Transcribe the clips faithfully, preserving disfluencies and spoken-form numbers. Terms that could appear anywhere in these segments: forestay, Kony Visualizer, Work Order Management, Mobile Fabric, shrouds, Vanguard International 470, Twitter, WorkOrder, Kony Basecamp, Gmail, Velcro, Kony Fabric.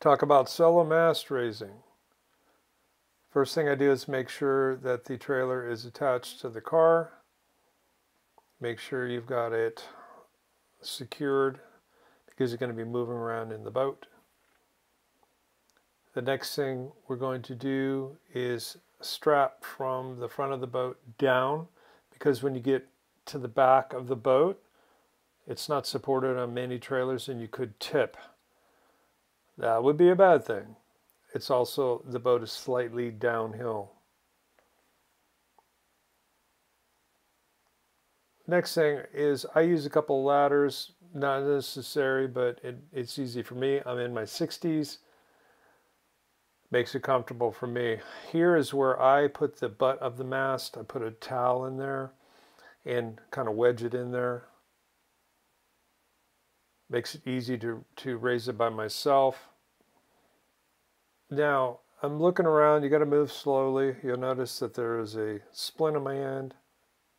Talk about solo mast raising. First thing I do is make sure that the trailer is attached to the car. Make sure you've got it secured because you're going to be moving around in the boat. The next thing we're going to do is strap from the front of the boat down, because when you get to the back of the boat, it's not supported on many trailers and you could tip. That would be a bad thing. It's also, the boat is slightly downhill. Next thing is I use a couple ladders, not necessary, but it, it's easy for me. I'm in my sixties, makes it comfortable for me. Here is where I put the butt of the mast. I put a towel in there and kind of wedge it in there. Makes it easy to, to raise it by myself. Now, I'm looking around. You got to move slowly. You'll notice that there is a splint in my hand.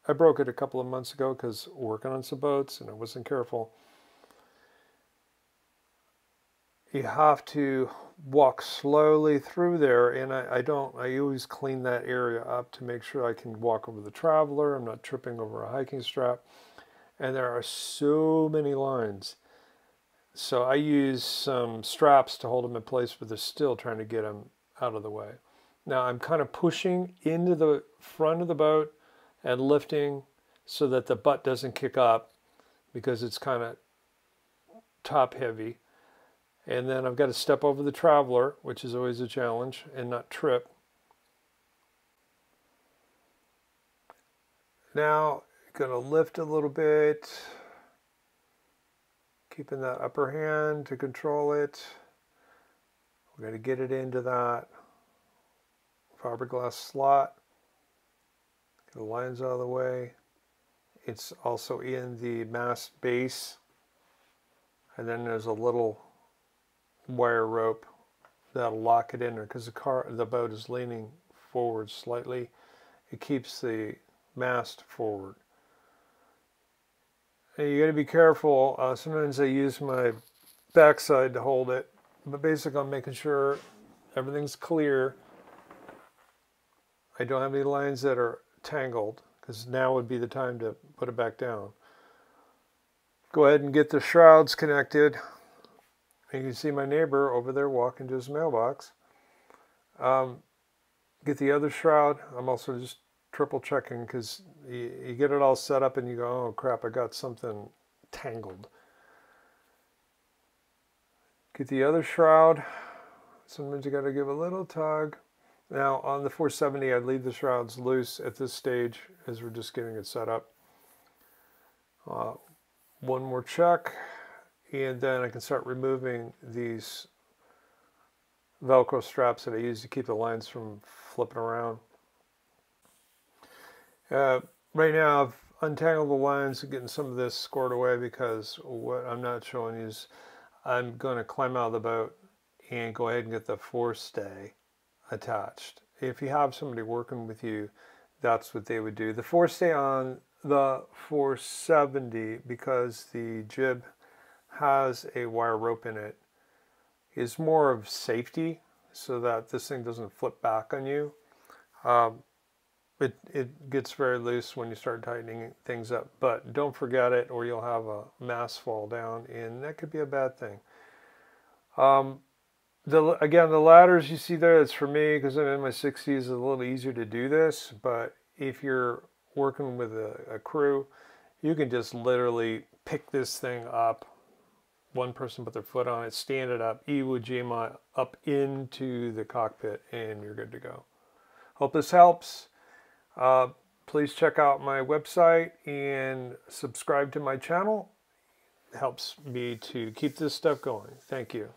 I broke it a couple of months ago because working on some boats and I wasn't careful. You have to walk slowly through there, and I, I don't, I always clean that area up to make sure I can walk over the traveler. I'm not tripping over a hiking strap. And there are so many lines. So I use some straps to hold them in place, but they're still trying to get them out of the way. Now I'm kind of pushing into the front of the boat and lifting so that the butt doesn't kick up because it's kind of top heavy. And then I've got to step over the traveler, which is always a challenge, and not trip. Now, gonna lift a little bit. Keeping that upper hand to control it. We're going to get it into that fiberglass slot. Get the lines out of the way. It's also in the mast base. And then there's a little wire rope that'll lock it in there because the car, the boat is leaning forward slightly. It keeps the mast forward. You got to be careful. Uh, sometimes I use my backside to hold it, but basically I'm making sure everything's clear. I don't have any lines that are tangled because now would be the time to put it back down. Go ahead and get the shrouds connected. You can see my neighbor over there walking to his mailbox. Um, get the other shroud. I'm also just triple checking because you, you get it all set up and you go, oh crap, I got something tangled. Get the other shroud. Sometimes you got to give a little tug. Now on the four seventy, I leave the shrouds loose at this stage as we're just getting it set up. Uh, one more check, and then I can start removing these Velcro straps that I use to keep the lines from flipping around. Uh, right now I've untangled the lines and getting some of this scored away, because what I'm not showing you is I'm going to climb out of the boat and go ahead and get the forestay attached. If you have somebody working with you, that's what they would do. The forestay on the four seventy, because the jib has a wire rope in it, is more of safety so that this thing doesn't flip back on you. Um, It, it gets very loose when you start tightening things up, but don't forget it or you'll have a mast fall down, and that could be a bad thing. Um, the, again, the ladders you see there, it's for me because I'm in my sixties, it's a little easier to do this, but if you're working with a, a crew, you can just literally pick this thing up. One person put their foot on it, stand it up, Iwo Jima up into the cockpit, and you're good to go. Hope this helps. Uh, please check out my website and subscribe to my channel. It helps me to keep this stuff going. Thank you.